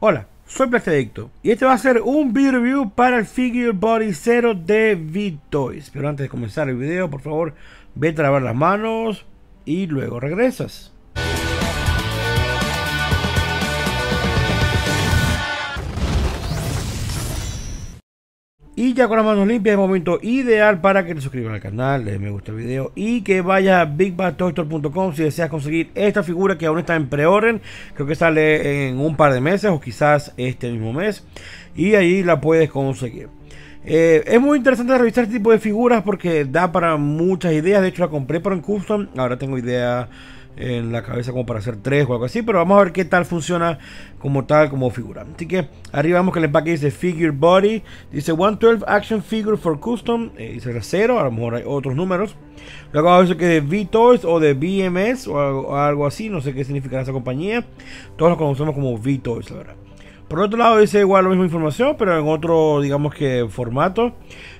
Hola, soy Plasti Adicto y este va a ser un video review para el Figure Body Zero de VTOYS. Pero antes de comenzar el video, por favor, vete a lavar las manos y luego regresas. Y ya con las manos limpias es el momento ideal para que te suscribas al canal, le des me gusta al video y que vayas a bigbadtoystore.com si deseas conseguir esta figura que aún está en preorden. Creo que sale en un par de meses o quizás este mismo mes y ahí la puedes conseguir. Es muy interesante revisar este tipo de figuras porque da para muchas ideas. De hecho la compré por en custom, ahora tengo idea en la cabeza como para hacer 3 o algo así, pero vamos a ver qué tal funciona como tal, como figura. Así que arriba vemos que el empaque dice Figure Body, dice 112 Action Figure for Custom, dice la 0, a lo mejor hay otros números. Luego vamos a ver que de VTOYS o de BMS o algo así, no sé qué significará esa compañía, todos los conocemos como VTOYS, la verdad. Por otro lado dice igual la misma información, pero en otro, digamos que formato.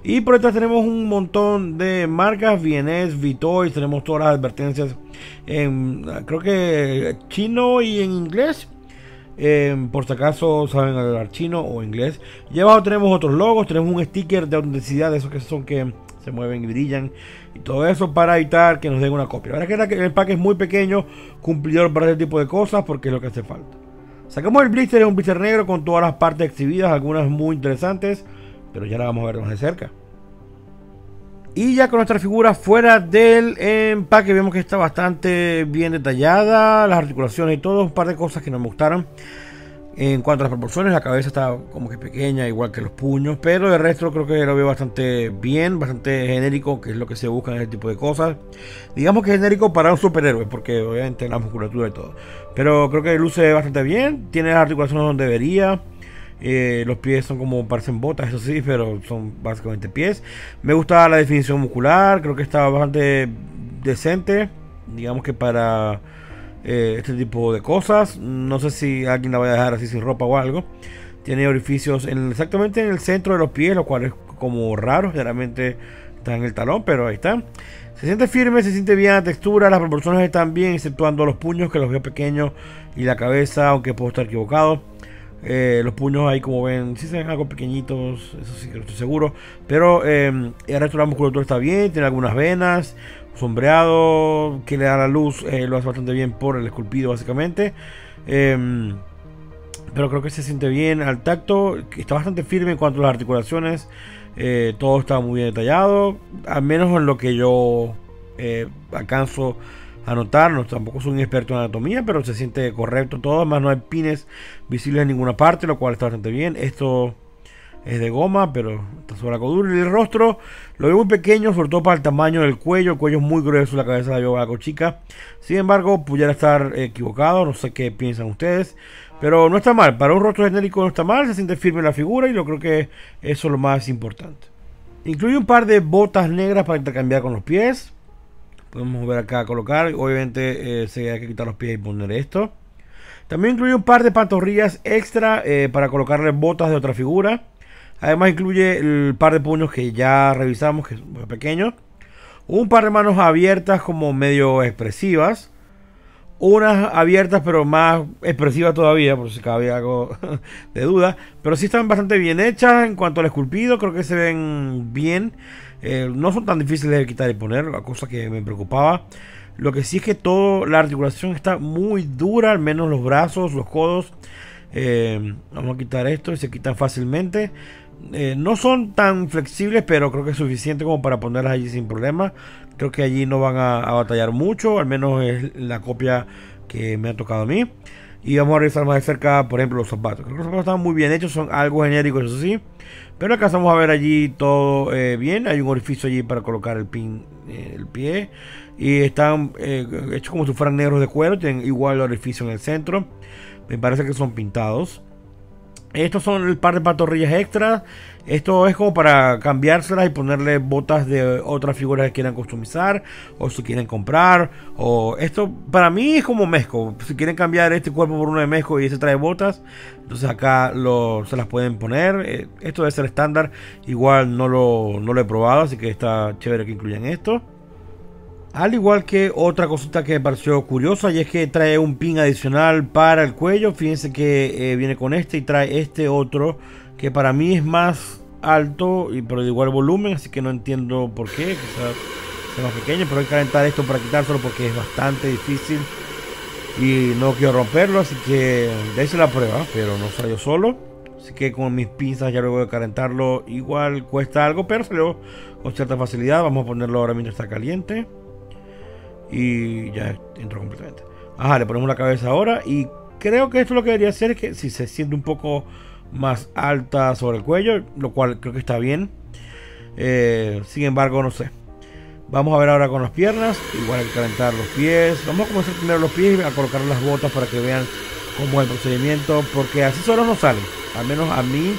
Y por detrás tenemos un montón de marcas, VNS, VTOYS, tenemos todas las advertencias en, creo que chino y en inglés. Por si acaso saben hablar chino o inglés. Y abajo tenemos otros logos, tenemos un sticker de autenticidad, de esos que son que se mueven y brillan y todo eso para evitar que nos den una copia. La verdad es que el pack es muy pequeño, cumplidor para este tipo de cosas porque es lo que hace falta. Sacamos el blister, es un blister negro con todas las partes exhibidas, algunas muy interesantes, pero ya la vamos a ver más de cerca. Y ya con nuestra figura fuera del empaque, vemos que está bastante bien detallada, las articulaciones y todo, un par de cosas que no me gustaron. En cuanto a las proporciones, la cabeza está como que pequeña, igual que los puños, pero de resto creo que lo veo bastante bien, bastante genérico, que es lo que se busca en este tipo de cosas. Digamos que es genérico para un superhéroe, porque obviamente la musculatura y todo. Pero creo que luce bastante bien, tiene las articulaciones donde debería. Los pies son como parecen botas, eso sí, pero son básicamente pies. Me gusta la definición muscular, creo que está bastante decente, digamos que para... este tipo de cosas, no sé si alguien la va a dejar así sin ropa o algo. Tiene orificios en, exactamente en el centro de los pies, lo cual es como raro, generalmente está en el talón, pero ahí está. Se siente firme, se siente bien la textura, las proporciones están bien, exceptuando los puños que los veo pequeños y la cabeza, aunque puedo estar equivocado. Los puños ahí como ven, sí se ven algo pequeñitos, eso sí que no estoy seguro, pero el resto de la musculatura está bien, tiene algunas venas, sombreado, que le da la luz, lo hace bastante bien por el esculpido básicamente, pero creo que se siente bien al tacto, está bastante firme en cuanto a las articulaciones, todo está muy bien detallado, al menos en lo que yo alcanzo anotarnos, tampoco soy un experto en anatomía, pero se siente correcto todo, además no hay pines visibles en ninguna parte, lo cual está bastante bien. Esto es de goma, pero está sobre la cordura. Y el rostro lo veo muy pequeño, sobre todo para el tamaño del cuello, el cuello es muy grueso, la cabeza la veo algo chica. Sin embargo, pudiera estar equivocado, no sé qué piensan ustedes, pero no está mal, para un rostro genérico no está mal, se siente firme la figura y yo creo que eso es lo más importante. Incluye un par de botas negras para intercambiar con los pies. Podemos volver acá a colocar, obviamente se hay que quitar los pies y poner esto. También incluye un par de pantorrillas extra para colocarle botas de otra figura. Además incluye el par de puños que ya revisamos, que es muy pequeño. Un par de manos abiertas como medio expresivas. Unas abiertas pero más expresivas todavía, por si cabe algo de duda. Pero sí están bastante bien hechas en cuanto al esculpido, creo que se ven bien. No son tan difíciles de quitar y poner, la cosa que me preocupaba. Lo que sí es que toda la articulación está muy dura, al menos los brazos, los codos. Vamos a quitar esto y se quitan fácilmente. No son tan flexibles, pero creo que es suficiente como para ponerlas allí sin problema. Creo que allí no van a batallar mucho, al menos es la copia que me ha tocado a mí. Y vamos a revisar más de cerca, por ejemplo, los zapatos. Creo que los zapatos están muy bien hechos, son algo genéricos, eso sí. Pero alcanzamos a ver allí todo bien. Hay un orificio allí para colocar el pin, el pie. Y están hechos como si fueran negros de cuero, tienen igual el orificio en el centro. Me parece que son pintados. Estos son el par de pantorrillas extras. Esto es como para cambiárselas y ponerle botas de otras figuras que quieran customizar o si quieren comprar. O esto para mí es como Mezco. Si quieren cambiar este cuerpo por uno de Mezco y ese trae botas, entonces acá se las pueden poner. Esto debe ser estándar. Igual no lo he probado, así que está chévere que incluyan esto. Al igual que otra cosita que me pareció curiosa, y es que trae un pin adicional para el cuello. Fíjense que viene con este y trae este otro que para mí es más alto, pero de igual volumen, así que no entiendo por qué, quizás sea más pequeño, pero hay que calentar esto para quitárselo porque es bastante difícil y no quiero romperlo, así que ya hice la prueba, pero no salió solo, así que con mis pinzas ya luego de calentarlo igual cuesta algo, pero salió con cierta facilidad. Vamos a ponerlo ahora mientras está caliente y ya entró completamente. Ajá, le ponemos la cabeza ahora y creo que esto lo que debería hacer es que si se siente un poco más alta sobre el cuello, lo cual creo que está bien. Sin embargo, no sé. Vamos a ver ahora con las piernas. Igual hay que calentar los pies. Vamos a comenzar primero los pies y a colocar las botas para que vean cómo es el procedimiento, porque así solo no sale. Al menos a mí,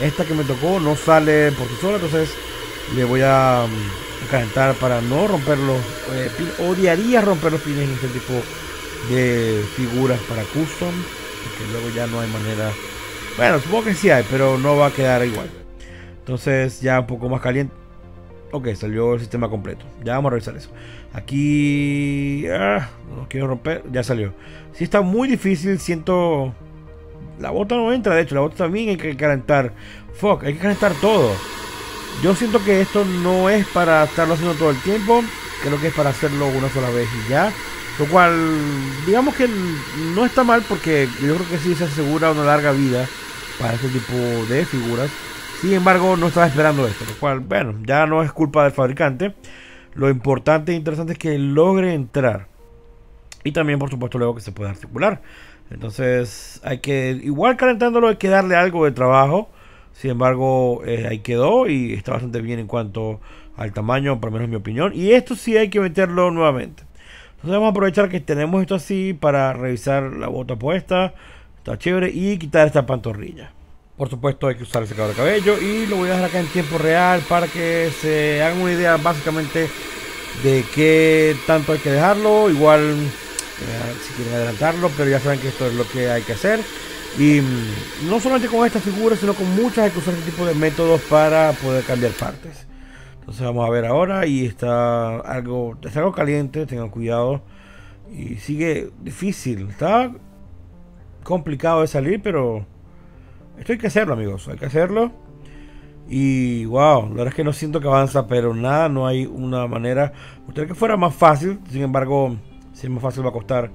esta que me tocó no sale por sí sola. Entonces le voy a calentar para no romper los pines. Odiaría romper los pines en este tipo de figuras para custom, porque luego ya no hay manera. Bueno, supongo que sí hay, pero no va a quedar igual. Entonces ya un poco más caliente. Ok, salió el sistema completo. Ya vamos a revisar eso. Aquí... no quiero romper. Ya salió. Sí está muy difícil, siento... La bota no entra, de hecho. La bota también hay que calentar. Fuck, hay que calentar todo. Yo siento que esto no es para estarlo haciendo todo el tiempo. Creo que es para hacerlo una sola vez y ya. Lo cual, digamos que no está mal, porque yo creo que sí se asegura una larga vida para este tipo de figuras. Sin embargo, no estaba esperando esto, lo cual, bueno, ya no es culpa del fabricante. Lo importante e interesante es que logre entrar. Y también, por supuesto, luego que se pueda articular. Entonces, hay que, igual calentándolo, hay que darle algo de trabajo. Sin embargo, ahí quedó y está bastante bien en cuanto al tamaño, por lo menos en mi opinión. Y esto sí hay que meterlo nuevamente. Entonces vamos a aprovechar que tenemos esto así para revisar la bota puesta. Está chévere. Y quitar esta pantorrilla. Por supuesto hay que usar el secador de cabello. Y lo voy a dejar acá en tiempo real para que se hagan una idea básicamente de qué tanto hay que dejarlo. Igual si quieren adelantarlo, pero ya saben que esto es lo que hay que hacer. Y no solamente con estas figuras, sino con muchas hay que usar este tipo de métodos para poder cambiar partes. Entonces vamos a ver ahora y está algo caliente, tengan cuidado. Y sigue difícil, está complicado de salir, pero esto hay que hacerlo, amigos, hay que hacerlo. Y wow, la verdad es que no siento que avanza, pero nada, no hay una manera. Gustaría que fuera más fácil, sin embargo, si es más fácil va a costar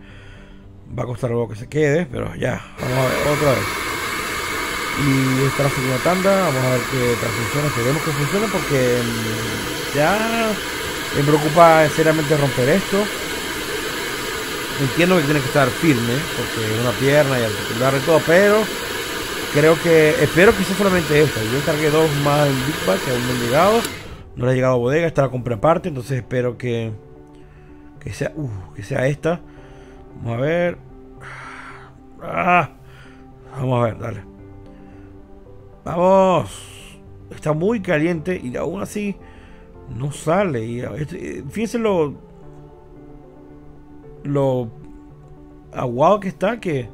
algo que se quede, pero ya, vamos a ver otra vez. Y esta es la segunda tanda, vamos a ver qué tal funciona, esperemos que funcione porque ya me preocupa seriamente romper esto. Entiendo que tiene que estar firme, porque es una pierna y articular y todo, pero creo que, espero que sea solamente esta. Yo encargué dos más en Big Bag que aún no han llegado, no le ha llegado a bodega, está la compra aparte, entonces espero que sea esta. Vamos a ver. Vamos a ver, dale. Vamos, está muy caliente y aún así no sale. Y fíjense lo aguado que está, que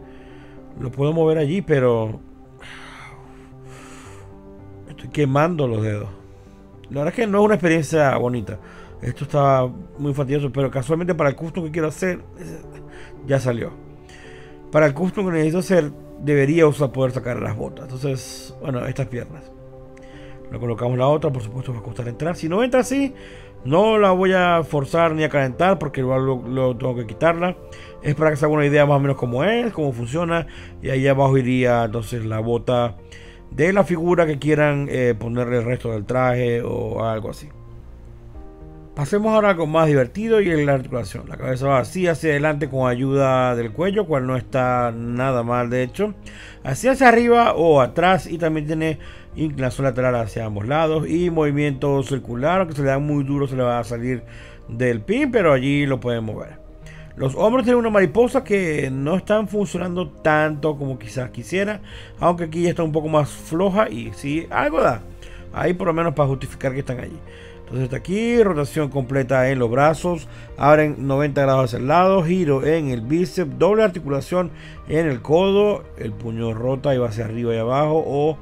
lo puedo mover allí, pero estoy quemando los dedos. La verdad es que no es una experiencia bonita. Esto está muy fastidioso, pero casualmente para el custom que quiero hacer ya salió. Para el custom que necesito hacer debería poder sacar las botas. Entonces, bueno, estas piernas lo colocamos, la otra por supuesto va a costar entrar. Si no entra así, no la voy a forzar ni a calentar, porque luego tengo que quitarla. Es para que se haga una idea más o menos cómo es, cómo funciona. Y ahí abajo iría entonces la bota de la figura que quieran ponerle el resto del traje o algo así. Pasemos ahora a algo más divertido y es la articulación. La cabeza va así hacia adelante con ayuda del cuello, cual no está nada mal de hecho. Así hacia arriba o atrás, y también tiene inclinación lateral hacia ambos lados y movimiento circular. Aunque se le da muy duro, se le va a salir del pin, pero allí lo pueden mover. Los hombros tienen una mariposa que no están funcionando tanto como quizás quisiera, aunque aquí ya está un poco más floja y sí, algo da. Ahí por lo menos para justificar que están allí. Entonces está aquí, rotación completa en los brazos, abren 90 grados hacia el lado, giro en el bíceps, doble articulación en el codo, el puño rota y va hacia arriba y abajo o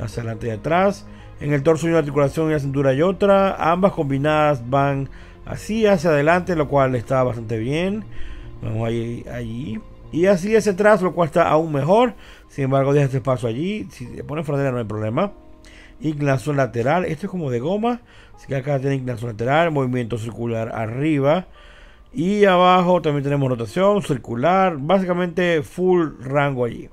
hacia adelante y atrás. En el torso hay una articulación y la cintura y otra, ambas combinadas van así hacia adelante, lo cual está bastante bien. Vamos allí. Y así hacia atrás, lo cual está aún mejor. Sin embargo, deja este espacio allí. Si te pones frontera no hay problema. Inclinación lateral. Esto es como de goma. Así que acá tiene inclinación lateral. Movimiento circular arriba. Y abajo también tenemos rotación circular. Básicamente full rango allí.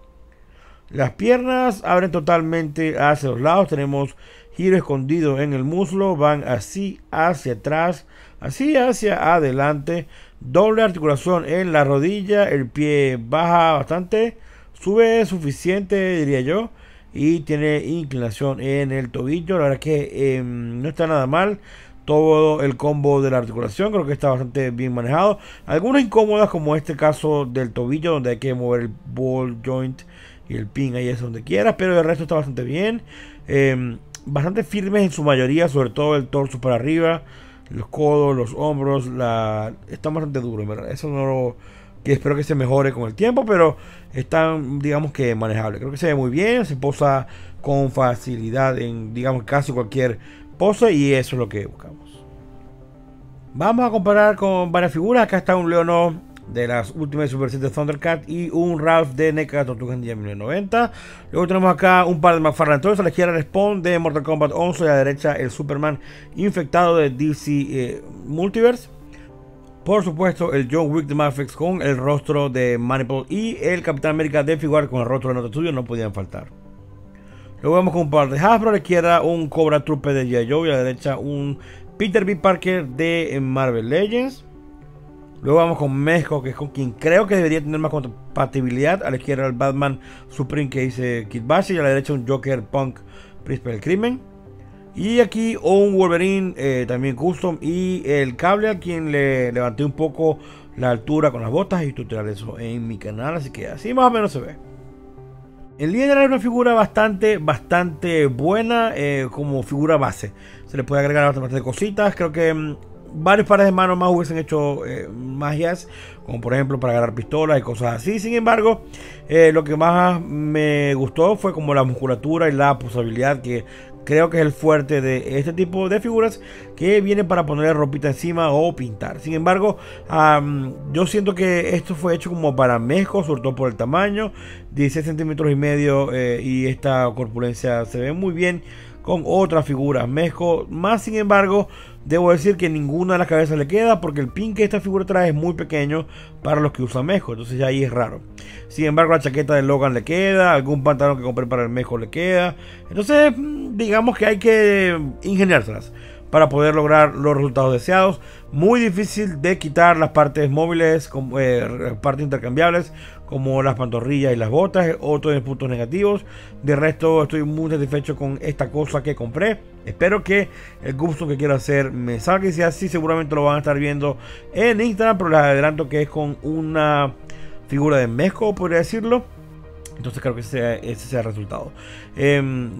Las piernas abren totalmente hacia los lados. Tenemos giro escondido en el muslo. Van así hacia atrás. Así hacia adelante. Doble articulación en la rodilla. El pie baja bastante. Sube suficiente, diría yo. Y tiene inclinación en el tobillo. La verdad que no está nada mal. Todo el combo de la articulación creo que está bastante bien manejado. Algunas incómodas como este caso del tobillo, donde hay que mover el ball joint y el pin ahí es donde quieras. Pero el resto está bastante bien. Bastante firmes en su mayoría. Sobre todo el torso para arriba. Los codos, los hombros, están bastante duros, ¿verdad? Eso no lo... que espero que se mejore con el tiempo, pero están, digamos que manejables. Creo que se ve muy bien, se posa con facilidad en, digamos, casi cualquier pose, y eso es lo que buscamos. Vamos a comparar con varias figuras. Acá está un Leonov de las últimas Super 7 de Thundercat y un Ralph de Neka Tortugas Ninja 1990. Luego tenemos acá un par de McFarlane Toys. A la izquierda el Spawn de Mortal Kombat 11 y a la derecha el Superman infectado de DC Multiverse. Por supuesto el John Wick de Mafex con el rostro de Manipul y el Capitán América de Figuar con el rostro de Nota Estudio no podían faltar. Luego vemos con un par de Hasbro. A la izquierda un Cobra Trooper de G.I. Joe y a la derecha un Peter B. Parker de Marvel Legends. Luego vamos con Mezco, que es con quien creo que debería tener más compatibilidad. A la izquierda el Batman Supreme que dice Kid Bashi y a la derecha un Joker Punk Príncipe del Crimen. Y aquí un Wolverine también custom y el Cable, a quien le levanté un poco la altura con las botas y tutoriales en mi canal. Así que así más o menos se ve. El líder es una figura bastante buena como figura base. Se le puede agregar bastante cositas. Creo que... varios pares de manos más hubiesen hecho magias, como por ejemplo para agarrar pistolas y cosas así. Sin embargo, lo que más me gustó fue como la musculatura y la posibilidad, que creo que es el fuerte de este tipo de figuras, que vienen para ponerle ropita encima o pintar. Sin embargo, yo siento que esto fue hecho como para Mezco, sobre todo por el tamaño, 16 centímetros y medio, y esta corpulencia se ve muy bien con otras figuras Mezco. Más sin embargo, debo decir que ninguna de las cabezas le queda, porque el pin que esta figura trae es muy pequeño para los que usan Mezco, entonces ya ahí es raro. Sin embargo, la chaqueta de Logan le queda, algún pantalón que compré para el Mezco le queda. Entonces, digamos que hay que ingeniárselas para poder lograr los resultados deseados. Muy difícil de quitar las partes móviles, como, partes intercambiables, como las pantorrillas y las botas, otros puntos negativos. De resto, estoy muy satisfecho con esta cosa que compré. Espero que el gusto que quiero hacer me salga, y si así seguramente lo van a estar viendo en Instagram, pero les adelanto que es con una figura de Mezco, podría decirlo. Entonces creo que ese sea el resultado.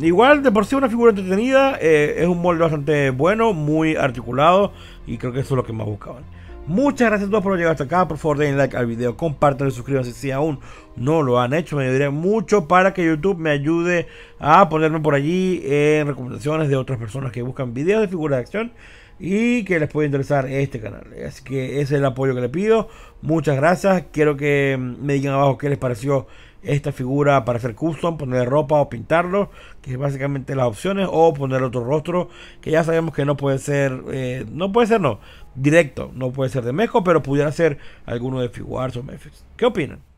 Igual, de por sí una figura entretenida. Es un molde bastante bueno, muy articulado, y creo que eso es lo que más buscaban. Muchas gracias a todos por llegar hasta acá. Por favor, den like al video, compártanlo y suscríbanse si aún no lo han hecho. Me ayudaría mucho para que YouTube me ayude a ponerme por allí en recomendaciones de otras personas que buscan videos de figuras de acción y que les puede interesar este canal. Así que ese es el apoyo que le pido. Muchas gracias. Quiero que me digan abajo qué les pareció esta figura para hacer custom, ponerle ropa o pintarlo, que es básicamente las opciones, o ponerle otro rostro, que ya sabemos que no puede ser, no puede ser directo, no puede ser de Mezco, pero pudiera ser alguno de Figuar o Mafex. ¿Qué opinan?